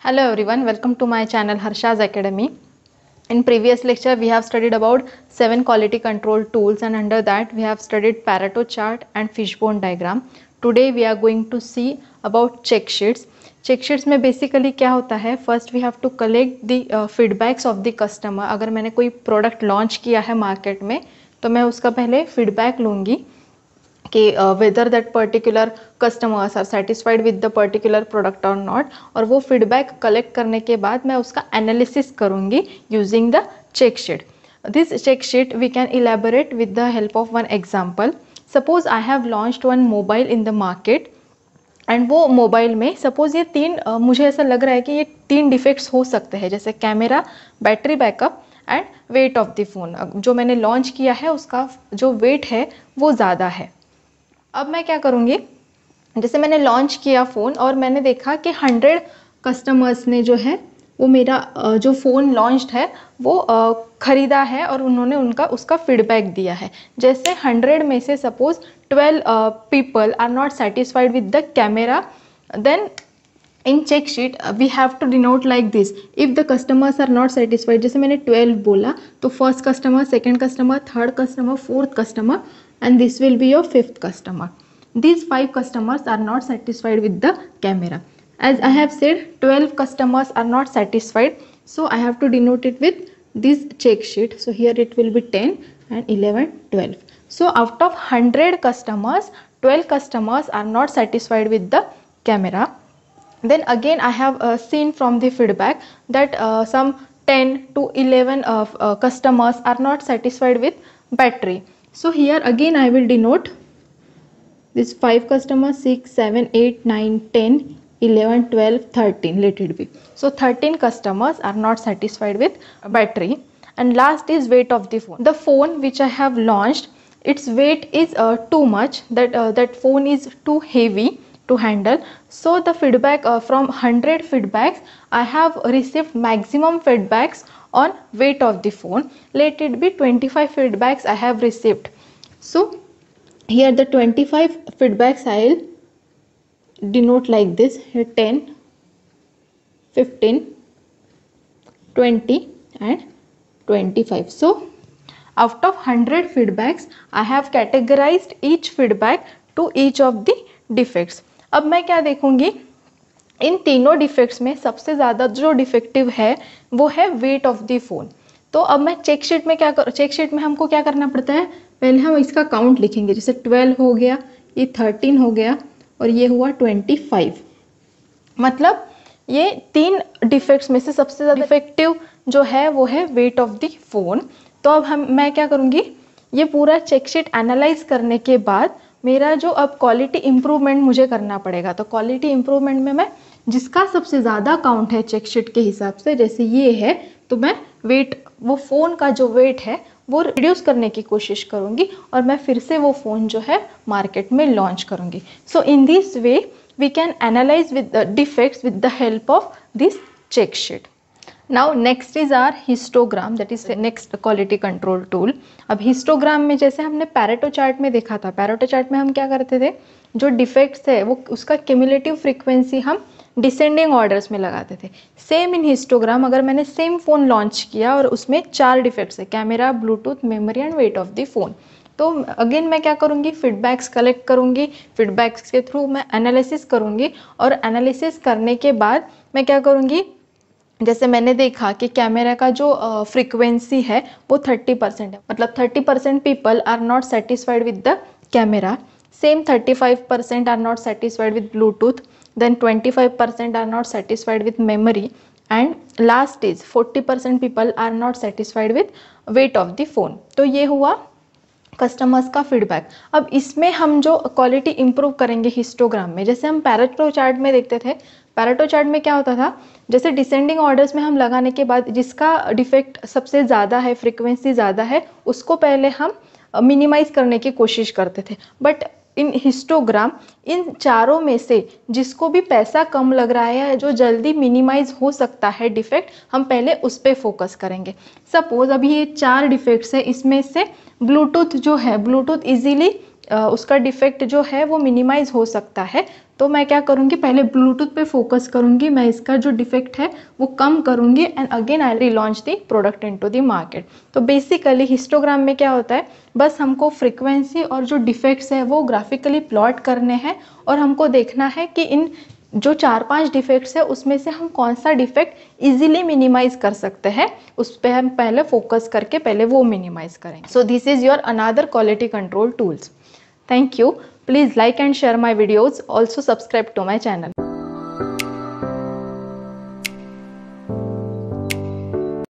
Hello everyone, welcome to my channel Harshaj Academy. In previous lecture we have studied about 7 quality control tools, and under that we have studied Pareto chart and fishbone diagram. Today we are going to see about check sheets. Check sheets में basically क्या होता है, first we have to collect the feedbacks of the customer. अगर मैंने कोई product launch किया है market में तो मैं उसका पहले फीडबैक लूँगी कि whether that particular customers are satisfied with the particular product और नॉट, और वो फीडबैक कलेक्ट करने के बाद मैं उसका एनालिसिस करूँगी using the check sheet. This check sheet we can elaborate with the help of one example. Suppose I have launched one mobile in the market, and वो मोबाइल में सपोज ये तीन मुझे ऐसा लग रहा है कि ये 3 डिफेक्ट्स हो सकते हैं, जैसे camera, battery backup and weight of the phone. जो मैंने लॉन्च किया है उसका जो वेट है वो ज़्यादा है. अब मैं क्या करूँगी, जैसे मैंने लॉन्च किया फ़ोन और मैंने देखा कि 100 कस्टमर्स ने जो है वो मेरा जो फ़ोन लॉन्च्ड है वो ख़रीदा है और उन्होंने उसका फीडबैक दिया है. जैसे 100 में से suppose 12 people are not satisfied with the camera, then in check sheet we have to denote like this. If the customers are not satisfied, जैसे मैंने 12 बोला तो first customer, second customer, third customer, fourth customer and this will be your 5th customer. This 5 customers are not satisfied with the camera. As I have said, 12 customers are not satisfied, so I have to denote it with this check sheet. So here it will be 10 and 11, 12. So out of 100 customers, 12 customers are not satisfied with the camera. Then again, I have seen from the feedback that some 10 to 11 customers are not satisfied with battery. So here again, I will denote this 5 customers, 6, 7, 8, 9, 10. 11, 12, 13, let it be. So 13 customers are not satisfied with battery. And last is weight of the phone. The phone which I have launched, its weight is too much. That phone is too heavy to handle. So the feedback from 100 feedbacks, I have received maximum feedbacks on weight of the phone. Let it be 25 feedbacks I have received. So here the 25 feedbacks I'll denote like this. Here 10, 15, 20 and 25. So out of 100 feedbacks, I have categorized each feedback to each of the defects. अब मैं क्या देखूँगी, इन तीनों defects में सबसे ज़्यादा जो defective है वो है weight of the phone. तो अब मैं चेक शीट में हमको क्या करना पड़ता है, पहले हम इसका काउंट लिखेंगे. जैसे 12 हो गया, ये 13 हो गया और ये हुआ 25. मतलब ये 3 डिफेक्ट्स में से सबसे ज़्यादा इफेक्टिव जो है वो है वेट ऑफ द फ़ोन. तो अब मैं क्या करूँगी, ये पूरा चेक शीट एनालाइज करने के बाद मेरा जो अब क्वालिटी इम्प्रूवमेंट मुझे करना पड़ेगा. तो क्वालिटी इम्प्रूवमेंट में मैं जिसका सबसे ज़्यादा काउंट है चेक शीट के हिसाब से, जैसे ये है, तो मैं वो फ़ोन का जो वेट है वो रिड्यूस करने की कोशिश करूँगी और मैं फिर से वो फ़ोन जो है मार्केट में लॉन्च करूँगी. So in this way we can analyze with defects with the help of this check sheet. Now next is our histogram, that is next quality control tool. अब हिस्टोग्राम में जैसे हमने Pareto chart में देखा था, Pareto chart में हम क्या करते थे, जो डिफेक्ट्स है वो उसका क्यूमुलेटिव फ्रिक्वेंसी हम डिसेंडिंग ऑर्डर्स में लगाते थे. सेम इन हिस्टोग्राम, अगर मैंने सेम फ़ोन लॉन्च किया और उसमें 4 डिफेक्ट्स है, camera, bluetooth, memory and weight of the phone, तो अगेन मैं क्या करूँगी, फीडबैक्स कलेक्ट करूँगी, फीडबैक्स के थ्रू मैं एनालिसिस करूँगी और एनालिसिस करने के बाद मैं क्या करूँगी, जैसे मैंने देखा कि कैमरा का जो फ्रिक्वेंसी है वो 30% है, मतलब 30% people are not satisfied with the camera. Same 35% are not satisfied with bluetooth, then 25% are not satisfied with memory, and last is 40% people are not satisfied with weight of the phone. तो ये हुआ customers का feedback. अब इसमें हम जो quality improve करेंगे histogram में, जैसे हम पैरेटो चार्ट में देखते थे, पैरेटो चार्ट में क्या होता था, जैसे डिसेंडिंग ऑर्डर्स में हम लगाने के बाद जिसका डिफेक्ट सबसे ज़्यादा है, फ्रिक्वेंसी ज़्यादा है, उसको पहले हम मिनिमाइज़ करने की कोशिश करते थे. बट इन हिस्टोग्राम इन चारों में से जिसको भी पैसा कम लग रहा है या जो जल्दी मिनिमाइज हो सकता है डिफेक्ट, हम पहले उस पर फोकस करेंगे. सपोज अभी ये 4 डिफेक्ट्स है, इसमें से ब्लूटूथ जो है, ब्लूटूथ इजीली उसका डिफेक्ट जो है वो मिनिमाइज हो सकता है। तो मैं क्या करूँगी, पहले ब्लूटूथ पे फोकस करूँगी, मैं इसका जो डिफेक्ट है वो कम करूँगी and again I relaunch the product into the market. तो बेसिकली हिस्टोग्राम में क्या होता है, बस हमको फ्रिक्वेंसी और जो डिफेक्ट्स है वो ग्राफिकली प्लॉट करने हैं और हमको देखना है कि इन जो 4-5 डिफेक्ट्स है उसमें से हम कौन सा डिफेक्ट इजीली मिनिमाइज कर सकते हैं, उस पर हम पहले फोकस करके पहले वो मिनिमाइज करेंगे। So this is your another quality control tools. Thank you. Please like and share my videos. Also subscribe to my channel.